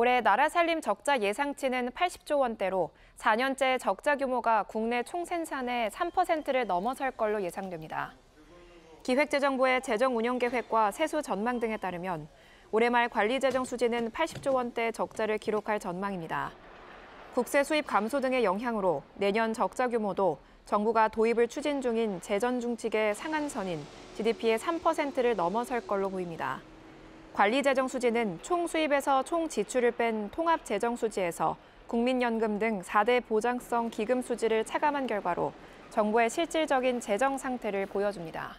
올해 나라 살림 적자 예상치는 80조 원대로 4년째 적자 규모가 국내 총생산의 3%를 넘어설 걸로 예상됩니다. 기획재정부의 재정운영계획과 세수 전망 등에 따르면 올해 말 관리재정 수지는 80조 원대 적자를 기록할 전망입니다. 국세 수입 감소 등의 영향으로 내년 적자 규모도 정부가 도입을 추진 중인 재정정책의 상한선인 GDP의 3%를 넘어설 걸로 보입니다. 관리재정 수지는 총 수입에서 총 지출을 뺀 통합재정 수지에서 국민연금 등 4대 보장성 기금 수지를 차감한 결과로 정부의 실질적인 재정 상태를 보여줍니다.